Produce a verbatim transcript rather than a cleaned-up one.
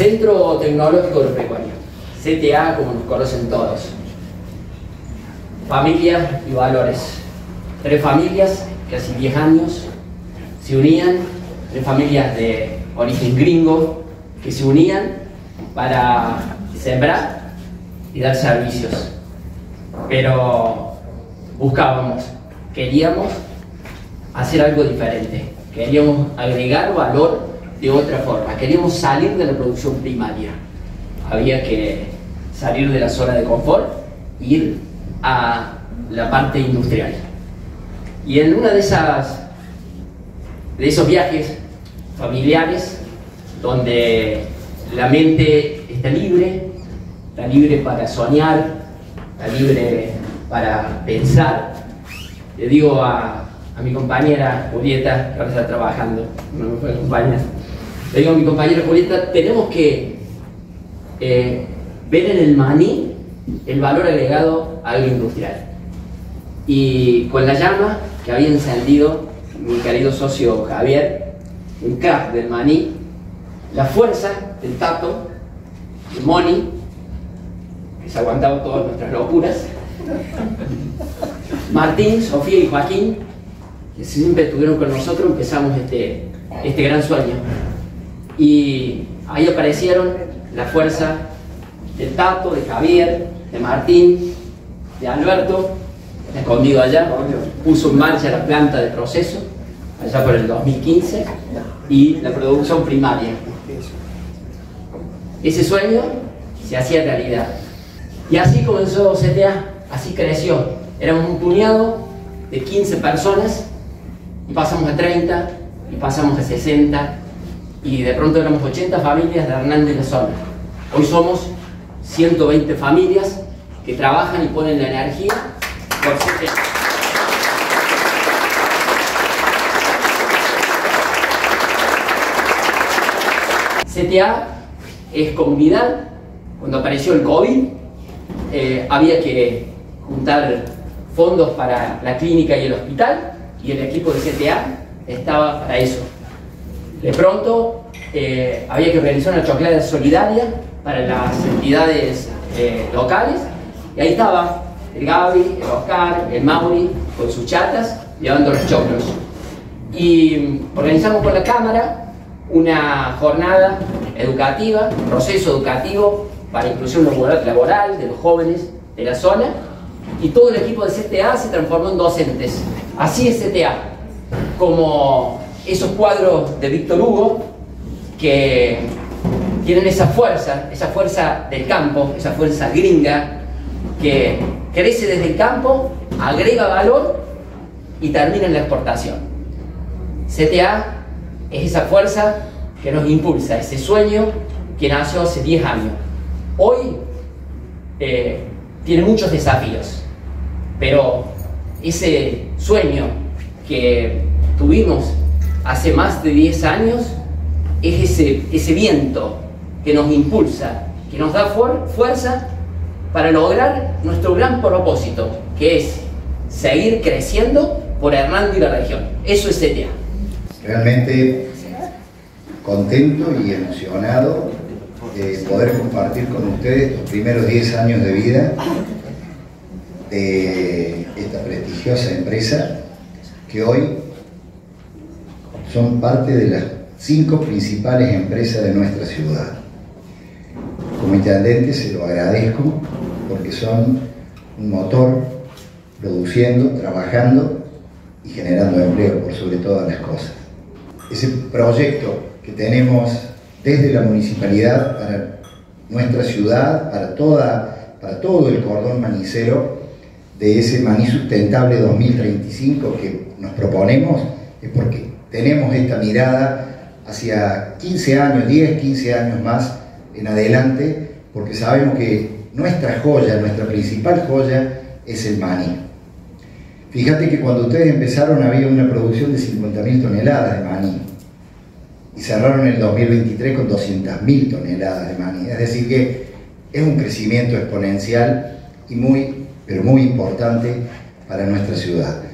Centro Tecnológico Agropecuario, C T A como nos conocen todos. Familia y valores. Tres familias que hace diez años se unían, tres familias de origen gringo que se unían para sembrar y dar servicios. Pero buscábamos, queríamos hacer algo diferente, queríamos agregar valor de otra forma, queríamos salir de la producción primaria. Había que salir de la zona de confort e ir a la parte industrial. Y en uno de, de esos viajes familiares, donde la mente está libre, está libre para soñar, está libre para pensar, le digo a, a mi compañera Julieta, que ahora está trabajando, no me puede acompañar, le digo a mi compañera Julieta, tenemos que eh, ver en el maní el valor agregado agroindustrial. Y con la llama que había encendido mi querido socio Javier, un crack del maní, la fuerza del Tato, de Moni, que se ha aguantado todas nuestras locuras, Martín, Sofía y Joaquín, que siempre estuvieron con nosotros, empezamos este, este gran sueño. Y ahí aparecieron la fuerza del Tato, de Javier, de Martín, de Alberto, escondido allá, puso en marcha la planta de proceso, allá por el dos mil quince, y la producción primaria. Ese sueño se hacía realidad. Y así comenzó C T A, así creció. Éramos un puñado de quince personas, y pasamos a treinta, y pasamos a sesenta, y de pronto éramos ochenta familias de Hernández en la zona. Hoy somos ciento veinte familias que trabajan y ponen la energía por C T A. C T A es comunidad. Cuando apareció el COVID, eh, había que juntar fondos para la clínica y el hospital, y el equipo de C T A estaba para eso. De pronto eh, había que organizar una choclada solidaria para las entidades eh, locales, y ahí estaba el Gabi, el Oscar, el Mauri, con sus chatas, llevando los choclos. Y organizamos con la Cámara una jornada educativa, un proceso educativo para inclusión laboral de los jóvenes de la zona, y todo el equipo de C T A se transformó en docentes. Así es C T A, como esos cuadros de Víctor Hugo que tienen esa fuerza, esa fuerza del campo, esa fuerza gringa que crece desde el campo, agrega valor y termina en la exportación. C T A es esa fuerza que nos impulsa, ese sueño que nació hace diez años. Hoy eh, tiene muchos desafíos, pero ese sueño que tuvimos hace más de diez años es ese, ese viento que nos impulsa, que nos da fuer- fuerza para lograr nuestro gran propósito, que es seguir creciendo por Hernando y la región. Eso es C T A. Realmente contento y emocionado de poder compartir con ustedes los primeros diez años de vida de esta prestigiosa empresa, que hoy son parte de las cinco principales empresas de nuestra ciudad. Como intendente se lo agradezco, porque son un motor produciendo, trabajando y generando empleo por sobre todas las cosas. Ese proyecto que tenemos desde la municipalidad para nuestra ciudad, para, toda, para todo el cordón manicero, de ese Maní Sustentable dos mil treinta y cinco que nos proponemos, es porque tenemos esta mirada hacia quince años, diez, quince años más en adelante, porque sabemos que nuestra joya, nuestra principal joya es el maní. Fíjate que cuando ustedes empezaron había una producción de cincuenta mil toneladas de maní y cerraron el dos mil veintitrés con doscientas mil toneladas de maní, es decir que es un crecimiento exponencial y muy, pero muy importante para nuestra ciudad.